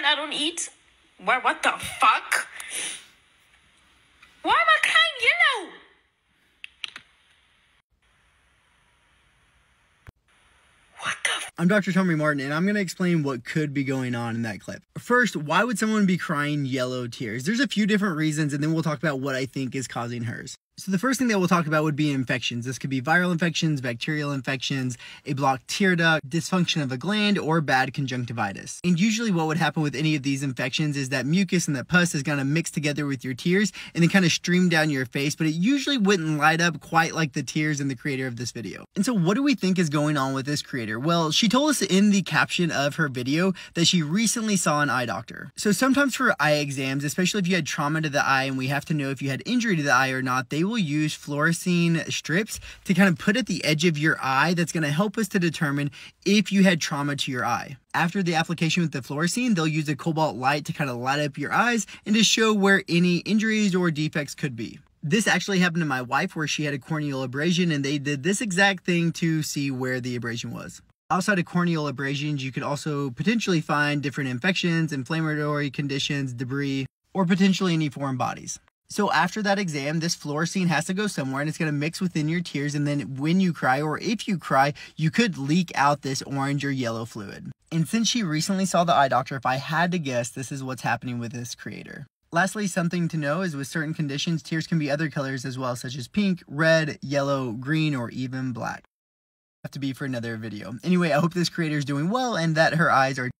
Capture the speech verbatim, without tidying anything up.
and I don't eat? Where, what the fuck? Why am I crying yellow? What the f- I'm Doctor Tommy Martin, and I'm going to explain what could be going on in that clip. First, why would someone be crying yellow tears? There's a few different reasons, and then we'll talk about what I think is causing hers. So the first thing that we'll talk about would be infections. This could be viral infections, bacterial infections, a blocked tear duct, dysfunction of a gland, or bad conjunctivitis. And usually what would happen with any of these infections is that mucus and that pus is going to mix together with your tears and then kind of stream down your face, but it usually wouldn't light up quite like the tears in the creator of this video. And so what do we think is going on with this creator? Well, she told us in the caption of her video that she recently saw an eye doctor. So sometimes for eye exams, especially if you had trauma to the eye and we have to know if you had injury to the eye or not, they will use fluorescein strips to kind of put at the edge of your eye. That's going to help us to determine if you had trauma to your eye. After the application with the fluorescein, they'll use a cobalt light to kind of light up your eyes and to show where any injuries or defects could be. This actually happened to my wife, where she had a corneal abrasion, and they did this exact thing to see where the abrasion was. Outside of corneal abrasions, you could also potentially find different infections, inflammatory conditions, debris, or potentially any foreign bodies. So after that exam, this fluorescein has to go somewhere, and it's going to mix within your tears, and then when you cry, or if you cry, you could leak out this orange or yellow fluid. And since she recently saw the eye doctor, if I had to guess, this is what's happening with this creator. Lastly, something to know is with certain conditions, tears can be other colors as well, such as pink, red, yellow, green, or even black. Have to be for another video. Anyway, I hope this creator is doing well and that her eyes are